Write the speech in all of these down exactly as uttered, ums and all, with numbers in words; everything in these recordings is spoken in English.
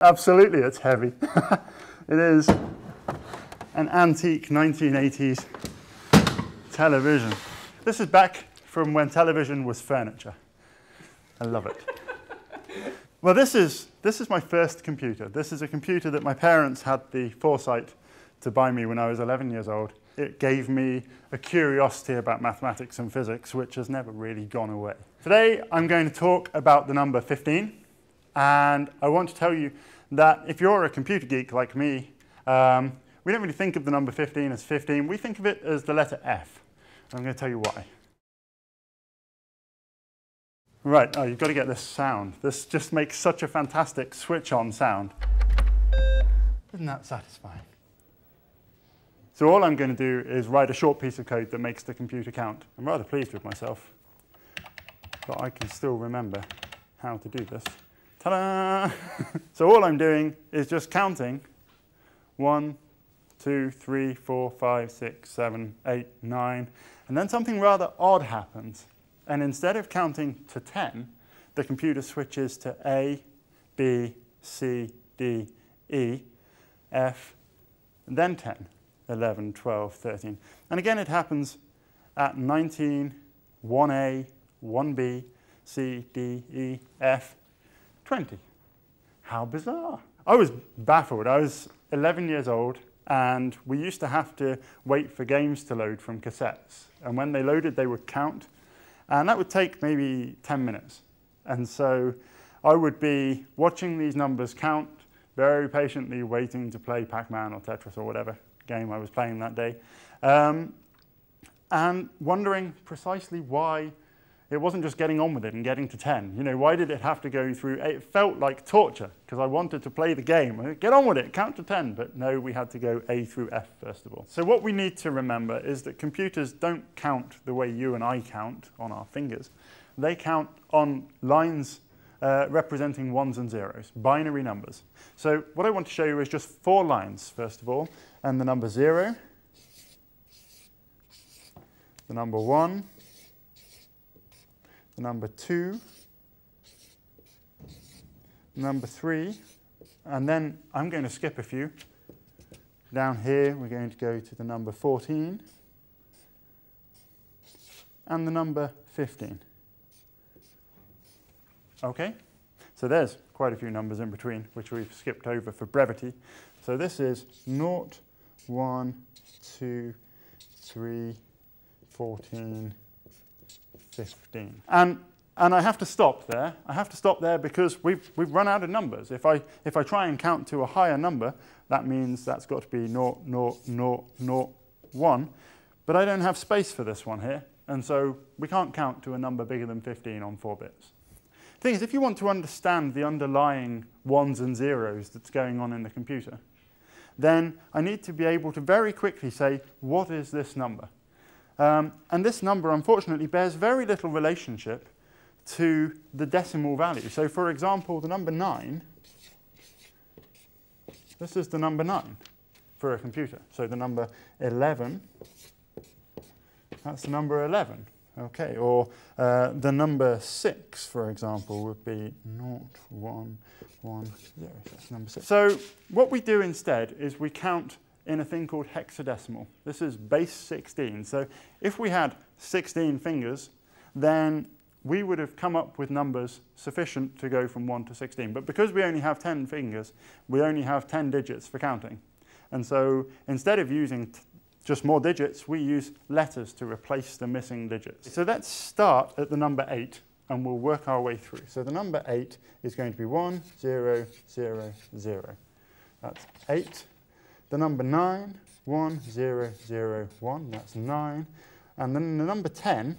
Absolutely, it's heavy. It is an antique nineteen eighties television. This is back from when television was furniture. I love it. Well, this is, this is my first computer. This is a computer that my parents had the foresight to buy me when I was eleven years old. It gave me a curiosity about mathematics and physics, which has never really gone away. Today, I'm going to talk about the number fifteen. And I want to tell you that if you're a computer geek like me, um, we don't really think of the number fifteen as fifteen. We think of it as the letter F. I'm going to tell you why. Right, oh, you've got to get this sound. This just makes such a fantastic switch-on sound. Isn't that satisfying? So all I'm going to do is write a short piece of code that makes the computer count. I'm rather pleased with myself, but I can still remember how to do this. Ta-da! So all I'm doing is just counting one, two, three, four, five, six, seven, eight, nine, and then something rather odd happens. And instead of counting to ten, the computer switches to A, B, C, D, E, F, and then ten, eleven, twelve, thirteen. And again, it happens at nineteen, one A, one B, C, D, E, F, twenty. How bizarre. I was baffled. I was eleven years old, and we used to have to wait for games to load from cassettes. And when they loaded, they would count. And that would take maybe ten minutes. And so I would be watching these numbers count, very patiently waiting to play Pac-Man or Tetris or whatever game I was playing that day, um, and wondering precisely why it wasn't just getting on with it and getting to ten. You know, why did it have to go through eight? It felt like torture, because I wanted to play the game. Get on with it, count to ten. But no, we had to go A through F, first of all. So what we need to remember is that computers don't count the way you and I count on our fingers. They count on lines uh, representing ones and zeros, binary numbers. So what I want to show you is just four lines, first of all, and the number zero, the number one, the number two, number three, and then I'm going to skip a few. Down here, we're going to go to the number fourteen and the number fifteen. Okay, so there's quite a few numbers in between, which we've skipped over for brevity. So this is zero, one, two, three, fourteen, fifteen. And, and I have to stop there. I have to stop there because we've, we've run out of numbers. If I, if I try and count to a higher number, that means that's got to be zero, zero, zero, zero, one. But I don't have space for this one here, and so we can't count to a number bigger than fifteen on four bits. The thing is, if you want to understand the underlying ones and zeros that's going on in the computer, then I need to be able to very quickly say, what is this number? Um, and this number, unfortunately, bears very little relationship to the decimal value. So, for example, the number nine, this is the number nine for a computer. So the number eleven, that's the number eleven. Okay, or uh, the number six, for example, would be zero, one, one, zero. That's number six. So what we do instead is we count in a thing called hexadecimal. This is base sixteen. So if we had sixteen fingers, then we would have come up with numbers sufficient to go from one to sixteen. But because we only have ten fingers, we only have ten digits for counting. And so instead of using t just more digits, we use letters to replace the missing digits. So let's start at the number eight, and we'll work our way through. So the number eight is going to be one, zero, zero, zero. That's eight. The number nine, one, zero, zero, one, that's nine. And then the number ten,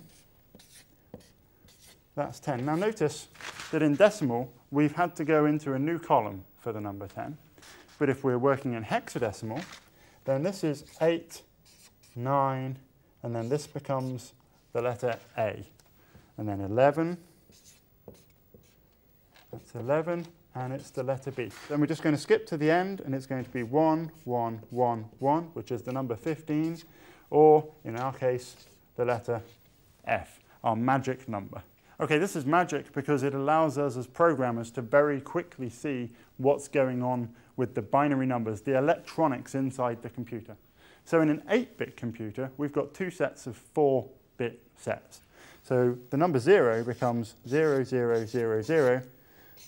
that's ten. Now notice that in decimal, we've had to go into a new column for the number ten. But if we're working in hexadecimal, then this is eight, nine, and then this becomes the letter A. And then eleven, that's eleven. And it's the letter B. Then we're just going to skip to the end, and it's going to be one, one, one, one, which is the number fifteen, or in our case, the letter F, our magic number. Okay, this is magic because it allows us as programmers to very quickly see what's going on with the binary numbers, the electronics inside the computer. So in an eight bit computer, we've got two sets of four bit sets. So the number zero becomes zero, zero, zero, zero,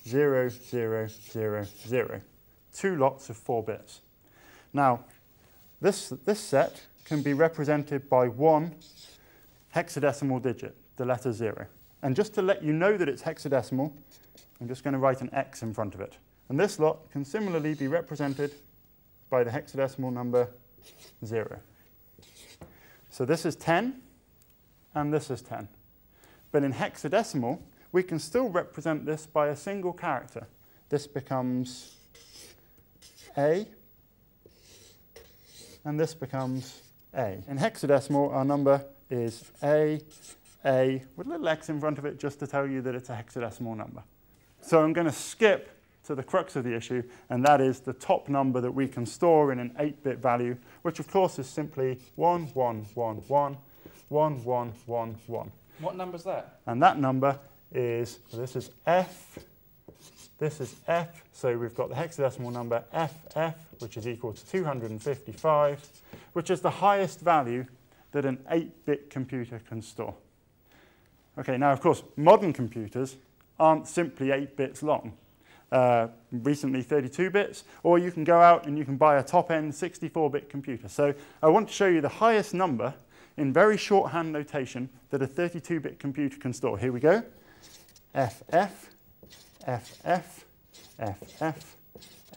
zero, zero, zero, zero, zero. Two lots of four bits. Now, this, this set can be represented by one hexadecimal digit, the letter zero. And just to let you know that it's hexadecimal, I'm just going to write an X in front of it. And this lot can similarly be represented by the hexadecimal number zero. So this is ten, and this is ten. But in hexadecimal, we can still represent this by a single character. This becomes A, and this becomes A. In hexadecimal, our number is A, A, with a little X in front of it just to tell you that it's a hexadecimal number. So I'm going to skip to the crux of the issue, and that is the top number that we can store in an eight bit value, which of course is simply one, one, one, one, one, one, one, one. What number's that? And that number is, so this is F, this is F, so we've got the hexadecimal number F F, which is equal to two hundred fifty-five, which is the highest value that an eight bit computer can store. Okay, now of course, modern computers aren't simply eight bits long. Uh, recently thirty-two bits, or you can go out and you can buy a top-end sixty-four bit computer. So I want to show you the highest number in very shorthand notation that a thirty-two bit computer can store. Here we go. F F, F F, F F,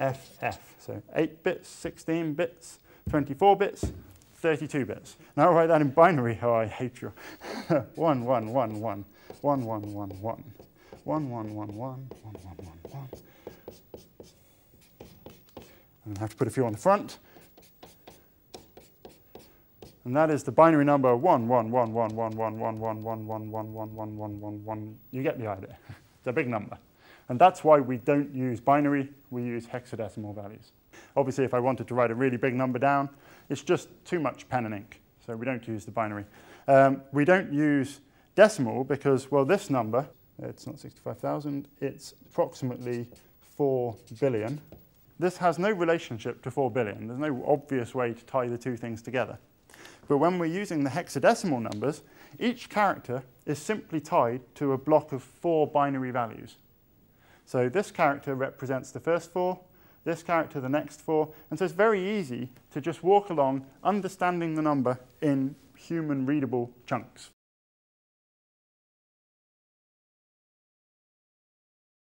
F F. So eight bits, sixteen bits, twenty-four bits, thirty-two bits. Now I'll write that in binary. Oh, I hate you. one, one, one, one, one, one, one, one, one, one, one, one, one, one, one. And I have to put a few on the front. And that is the binary number one, one, one, one, one, one, one, one, one, one, one, one, one, one, one, one. You get the idea. It's a big number. And that's why we don't use binary, we use hexadecimal values. Obviously, if I wanted to write a really big number down, it's just too much pen and ink. So we don't use the binary. Um, we don't use decimal because, well, this number, it's not sixty-five thousand, it's approximately four billion. This has no relationship to four billion. There's no obvious way to tie the two things together. But when we're using the hexadecimal numbers, each character is simply tied to a block of four binary values. So this character represents the first four, this character the next four, and so it's very easy to just walk along understanding the number in human readable chunks.